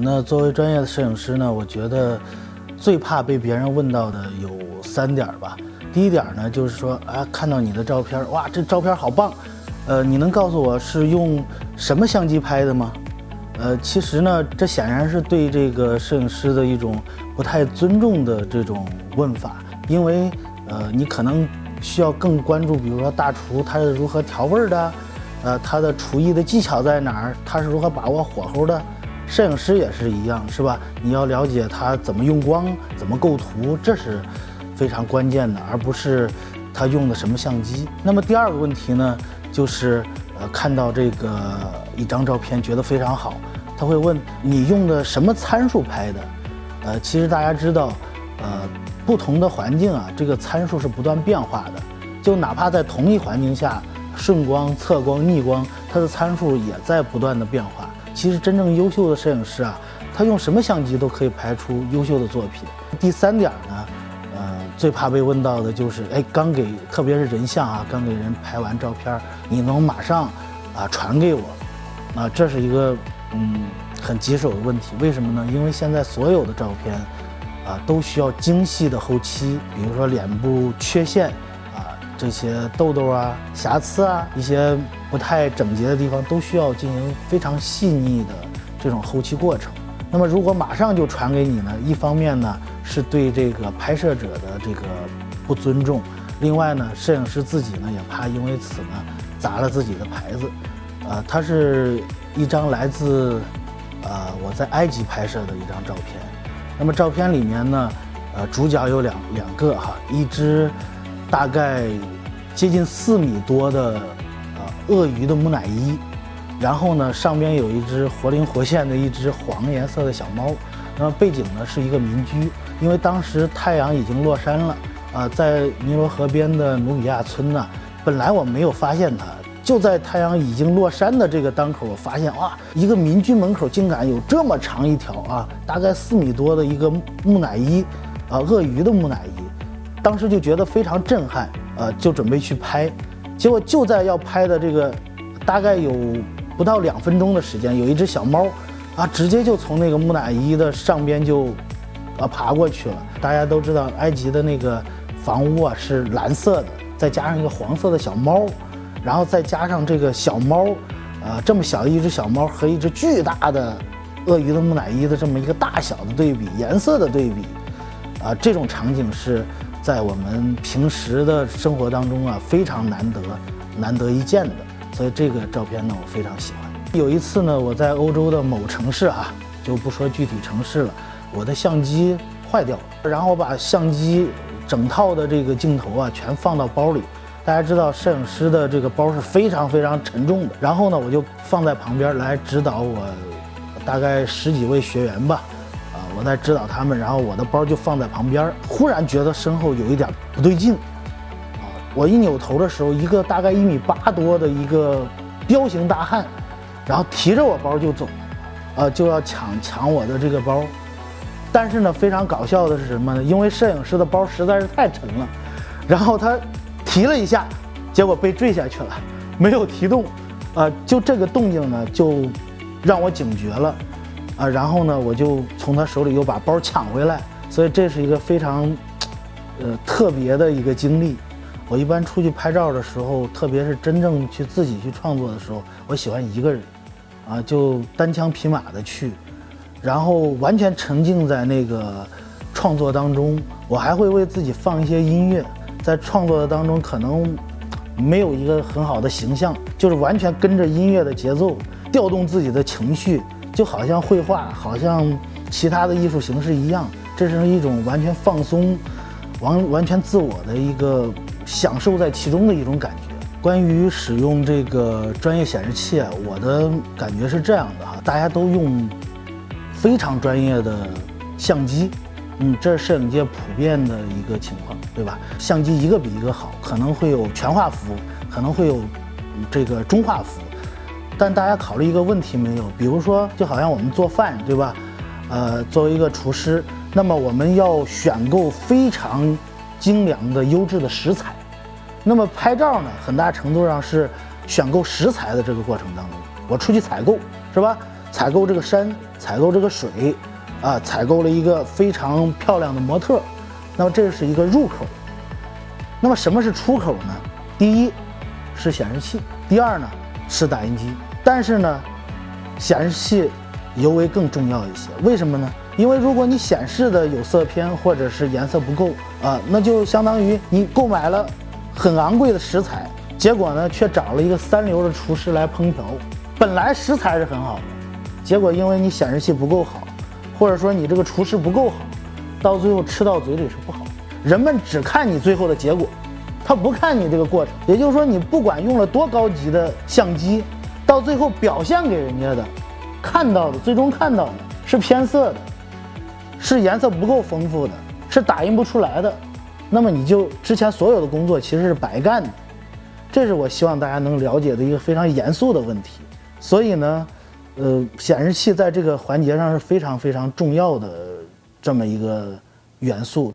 那作为专业的摄影师呢，我觉得最怕被别人问到的有三点吧。第一点呢，就是说啊，看到你的照片，哇，这照片好棒，你能告诉我是用什么相机拍的吗？其实呢，这显然是对这个摄影师的一种不太尊重的这种问法，因为你可能需要更关注，比如说大厨他是如何调味的，他的厨艺的技巧在哪儿，他是如何把握火候的。摄影师也是一样，是吧？你要了解他怎么用光，怎么构图，这是非常关键的，而不是他用的什么相机。那么第二个问题呢，就是看到这个一张照片觉得非常好，他会问你用的什么参数拍的？其实大家知道，不同的环境啊，这个参数是不断变化的。就哪怕在同一环境下，顺光、侧光、逆光，它的参数也在不断的变化。其实真正优秀的摄影师啊，他用什么相机都可以拍出优秀的作品。第三点呢，最怕被问到的就是，哎，刚给，特别是人像啊，刚给人拍完照片，你能马上啊传给我？啊，这是一个很棘手的问题。为什么呢？因为现在所有的照片啊都需要精细的后期，比如说脸部缺陷啊、这些痘痘啊、瑕疵啊、一些不太整洁的地方，都需要进行非常细腻的这种后期过程。那么如果马上就传给你呢，一方面呢是对这个拍摄者的这个不尊重，另外呢，摄影师自己呢也怕因为此呢砸了自己的牌子。它是一张来自我在埃及拍摄的一张照片。那么照片里面呢，主角有两个哈，一只大概接近4米多的鳄鱼的木乃伊，然后呢上边有一只活灵活现的一只黄颜色的小猫。那么背景呢是一个民居，因为当时太阳已经落山了啊，在尼罗河边的努比亚村呢，本来我没有发现它。就在太阳已经落山的这个当口，我发现哇，一个民居门口竟然有这么长一条啊，大概4米多的一个木乃伊，鳄鱼的木乃伊，当时就觉得非常震撼，就准备去拍，结果就在要拍的这个大概有不到2分钟的时间，有一只小猫啊，直接就从那个木乃伊的上边就爬过去了。大家都知道埃及的那个房屋啊是蓝色的，再加上一个黄色的小猫。然后再加上这个小猫，这么小一只小猫和一只巨大的鳄鱼的木乃伊的这么一个大小的对比，颜色的对比，这种场景是在我们平时的生活当中啊非常难得一见的。所以这个照片呢我非常喜欢。有一次呢我在欧洲的某城市啊，就不说具体城市了，我的相机坏掉了，然后我把相机整套的这个镜头啊全放到包里。大家知道摄影师的这个包是非常沉重的，然后呢我就放在旁边来指导我大概10几位学员吧，我在指导他们，然后我的包就放在旁边。忽然觉得身后有一点不对劲，我一扭头的时候，一个大概1米8多的一个彪形大汉，然后提着我包就走，就要抢我的这个包。但是呢非常搞笑的是什么呢？因为摄影师的包实在是太沉了，然后他提了一下，结果被坠下去了，没有提动，就这个动静呢，就让我警觉了，然后呢，我就从他手里又把包抢回来，所以这是一个非常，特别的一个经历。我一般出去拍照的时候，特别是真正去自己去创作的时候，我喜欢一个人，就单枪匹马的去，然后完全沉浸在那个创作当中。我还会为自己放一些音乐。在创作的当中可能没有一个很好的形象，就是完全跟着音乐的节奏调动自己的情绪，就好像绘画，好像其他的艺术形式一样。这是一种完全放松，完全自我的一个享受在其中的一种感觉。关于使用这个专业显示器啊，我的感觉是这样的哈，大家都用非常专业的相机，这是摄影界普遍的一个情况，对吧？相机一个比一个好，可能会有全画幅，可能会有这个中画幅，但大家考虑一个问题没有？比如说，就好像我们做饭，对吧？作为一个厨师，那么我们要选购非常精良的、优质的食材。那么拍照呢，很大程度上是选购食材的这个过程当中，我出去采购，是吧？采购这个山，采购这个水，啊，采购了一个非常漂亮的模特。那么这是一个入口。那么什么是出口呢？第一是显示器，第二呢是打印机。但是呢，显示器尤为更重要一些。为什么呢？因为如果你显示的有色偏或者是颜色不够啊，那就相当于你购买了很昂贵的食材，结果呢却找了一个三流的厨师来烹调。本来食材是很好的，结果因为你显示器不够好，或者说你这个厨师不够好，到最后吃到嘴里是不好。人们只看你最后的结果，他不看你这个过程。也就是说，你不管用了多高级的相机，到最后表现给人家的、看到的、最终看到的是偏色的，是颜色不够丰富的，是打印不出来的，那么你就之前所有的工作其实是白干的。这是我希望大家能了解的一个非常严肃的问题。所以呢，显示器在这个环节上是非常非常重要的这么一个元素。